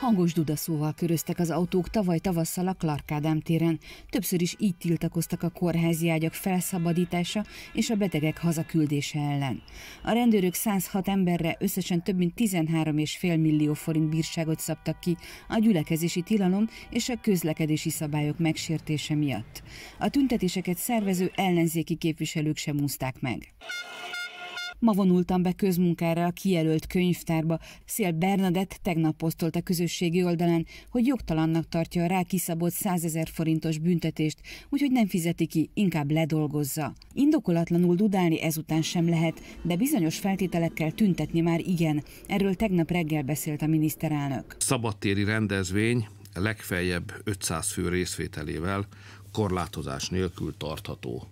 Hangos dudaszóval köröztek az autók tavaly tavasszal a Clark Ádám téren. Többször is így tiltakoztak a kórházi ágyak felszabadítása és a betegek hazaküldése ellen. A rendőrök 106 emberre összesen több mint 13,5 millió forint bírságot szabtak ki a gyülekezési tilalom és a közlekedési szabályok megsértése miatt. A tüntetéseket szervező ellenzéki képviselők sem úszták meg. Ma vonultam be közmunkára a kijelölt könyvtárba. Szél Bernadett tegnap posztolt a közösségi oldalán, hogy jogtalannak tartja a rá kiszabott 100 000 forintos büntetést, úgyhogy nem fizeti ki, inkább ledolgozza. Indokolatlanul dudálni ezután sem lehet, de bizonyos feltételekkel tüntetni már igen. Erről tegnap reggel beszélt a miniszterelnök. Szabadtéri rendezvény legfeljebb 500 fő részvételével korlátozás nélkül tartható.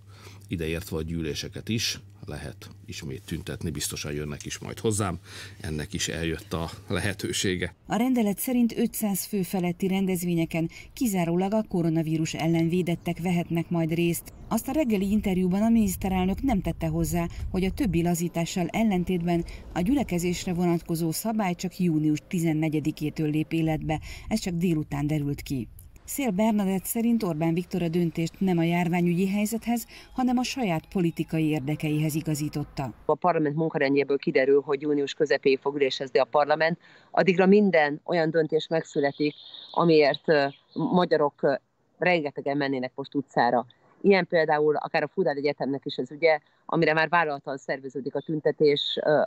Ideértve a gyűléseket is lehet ismét tüntetni, biztosan jönnek is majd hozzám, ennek is eljött a lehetősége. A rendelet szerint 500 fő feletti rendezvényeken kizárólag a koronavírus ellen védettek vehetnek majd részt. Azt a reggeli interjúban a miniszterelnök nem tette hozzá, hogy a többi lazítással ellentétben a gyülekezésre vonatkozó szabály csak június 14-től lép életbe, ez csak délután derült ki. Szél Bernadett szerint Orbán Viktor a döntést nem a járványügyi helyzethez, hanem a saját politikai érdekeihez igazította. A parlament munkarendjéből kiderül, hogy június közepéig fog ülésezni a parlament. Addigra minden olyan döntés megszületik, amiért magyarok rengetegen mennének most utcára. Ilyen például akár a Fudál Egyetemnek is az ügye, amire már vállaltan szerveződik a tüntetés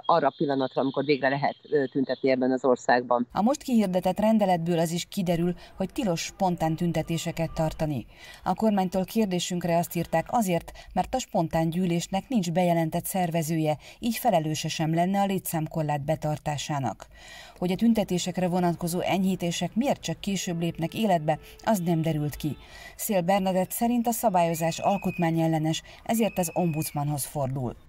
arra a pillanatra, amikor végre lehet tüntetni ebben az országban. A most kihirdetett rendeletből az is kiderül, hogy tilos spontán tüntetéseket tartani. A kormánytól kérdésünkre azt írták, azért, mert a spontán gyűlésnek nincs bejelentett szervezője, így felelőse sem lenne a létszámkorlát betartásának. Hogy a tüntetésekre vonatkozó enyhítések miért csak később lépnek életbe, az nem derült ki. Szél Bernadett szerint a szabályozás alkotmányellenes, ezért az ombudsmanhoz fordul.